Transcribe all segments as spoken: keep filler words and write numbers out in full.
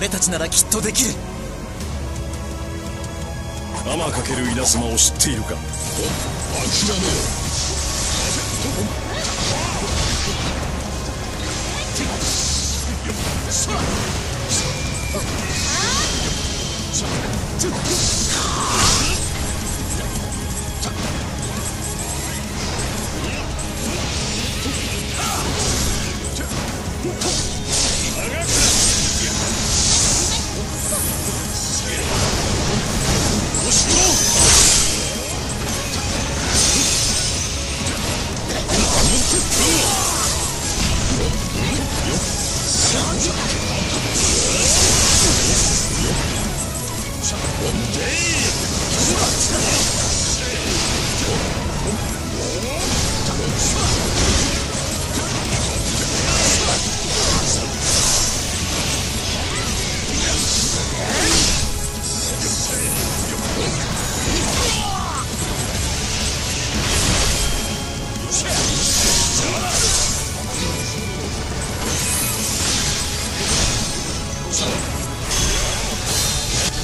俺たちならきっとできる。天翔稲妻を知っているか。お、諦めろ。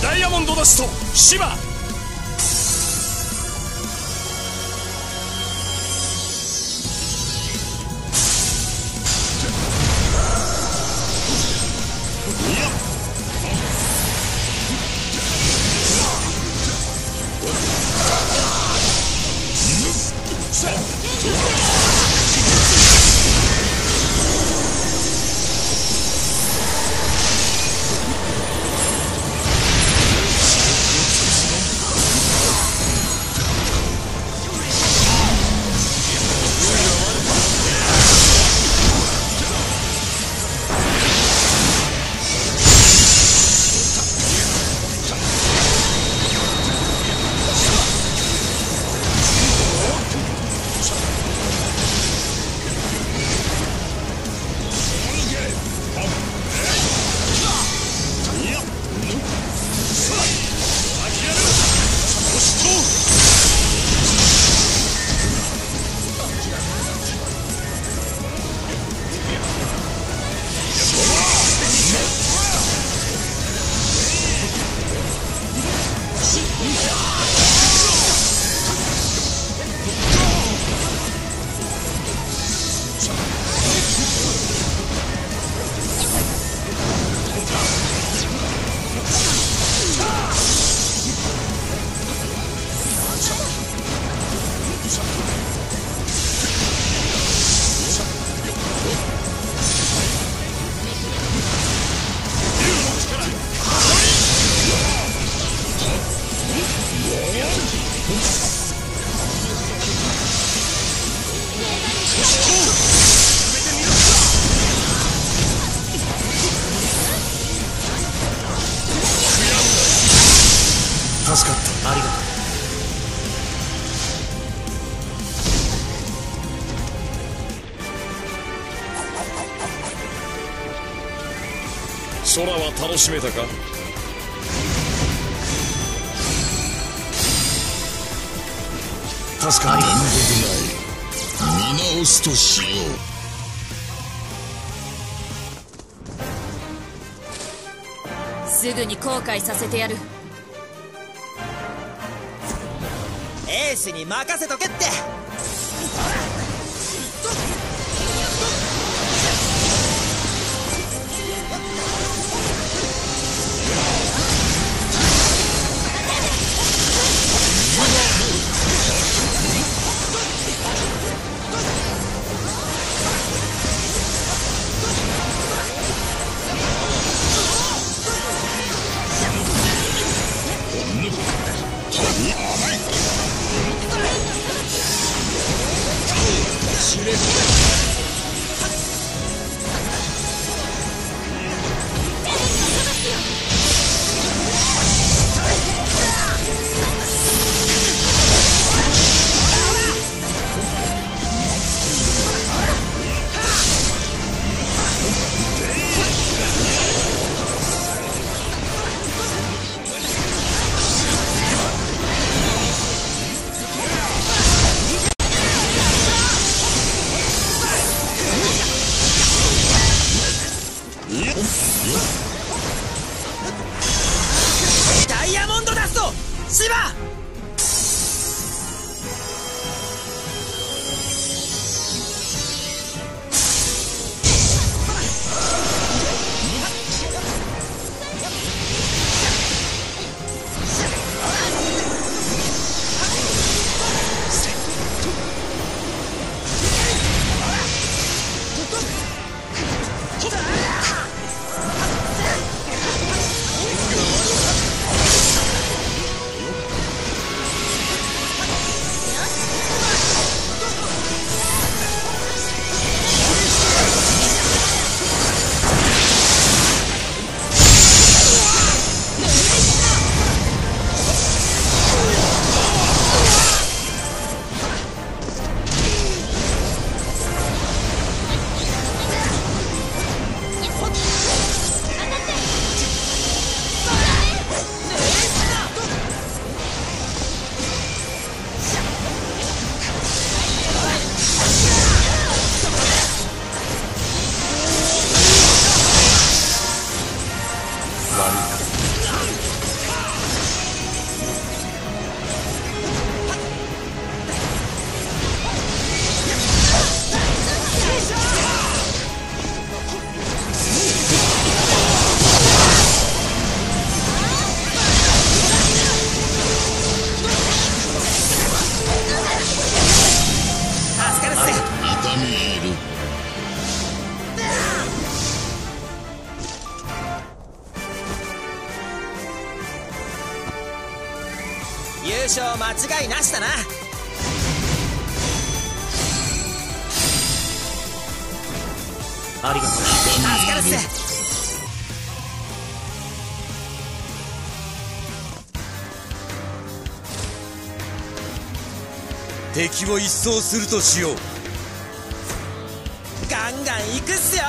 ダイヤモンドダストシバ。助かった。ありがとう。空は楽しめたか？助かった。なんでもない。見直すとしよう。すぐに後悔させてやる。エースに任せとけって。せん。痛み入る。優勝間違いなしだな。ありがとう。助かるっす。敵を一掃するとしよう。ガンガン行くっすよ。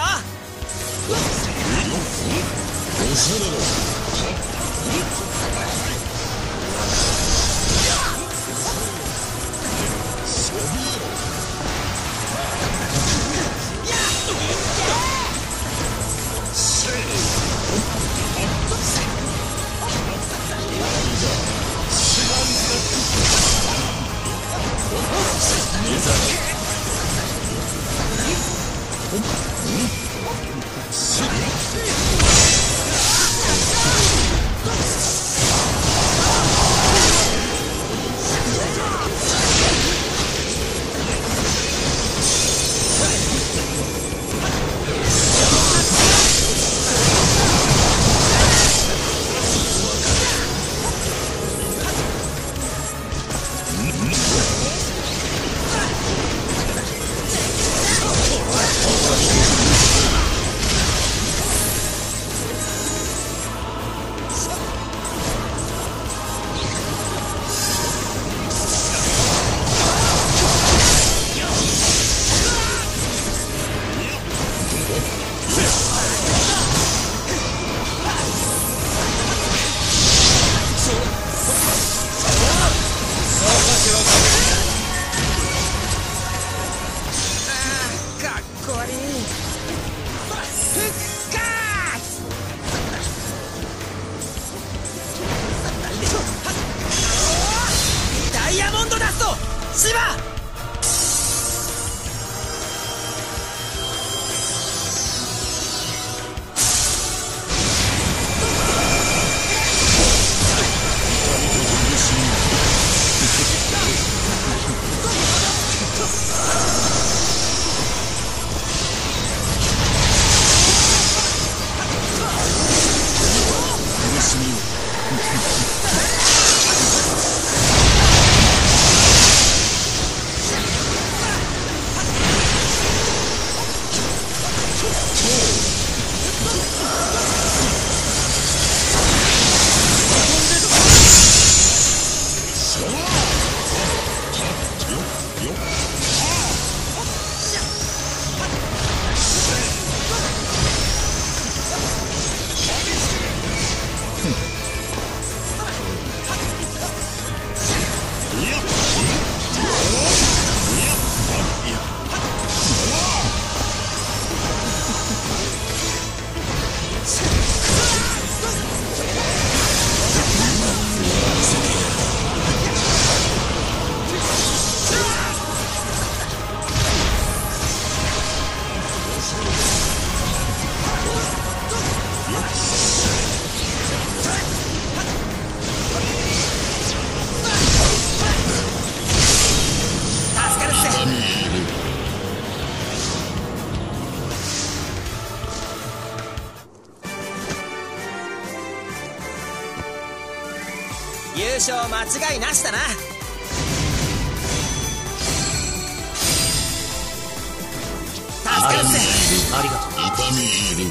優勝間違いなしだな。助かるぜ。ありがとう。痛み入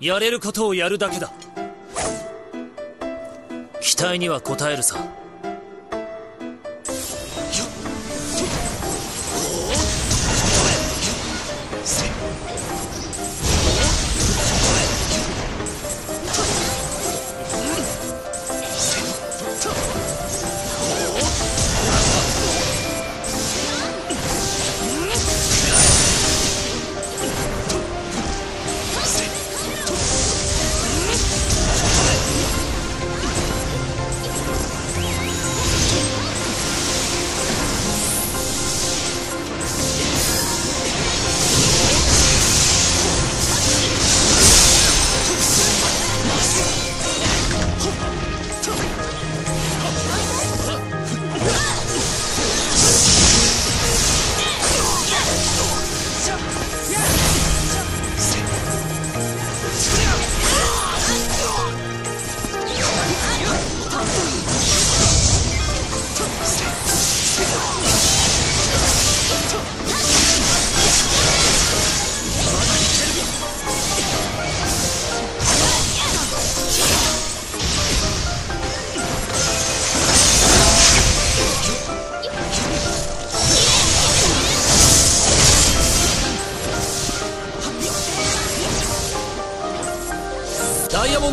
る。やれることをやるだけだ。期待には応えるさ。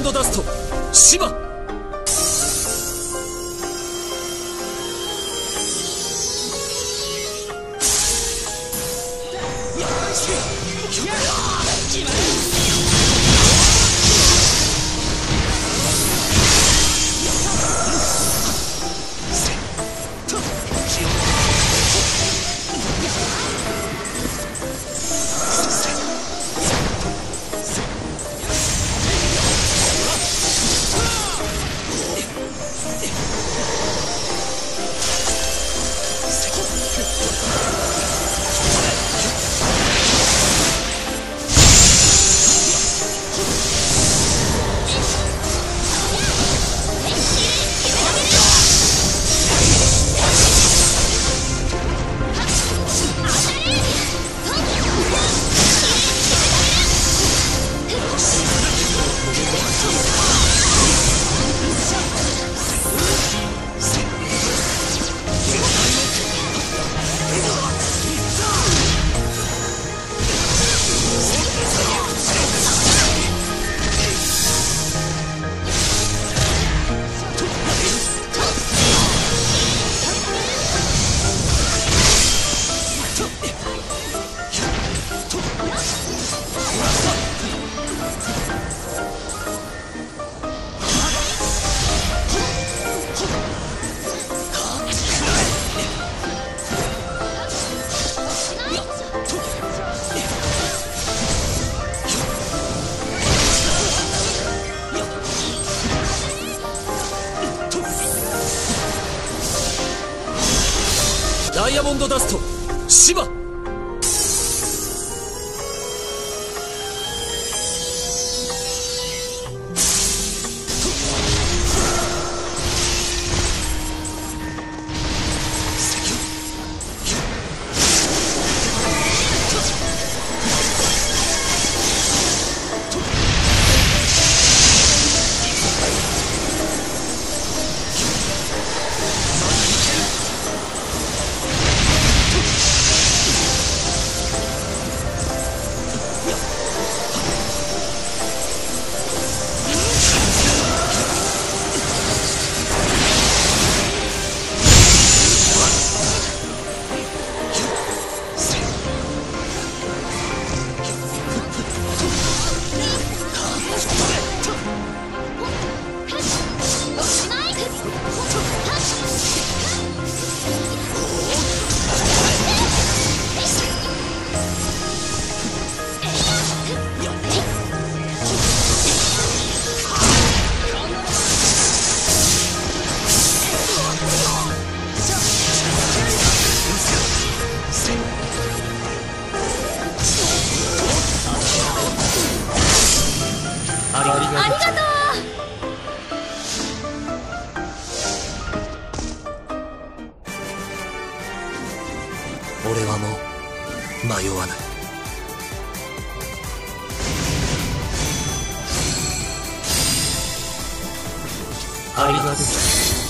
ンドダスト芝ダイヤモンドダスト芝俺はもう迷わない。ありがとう。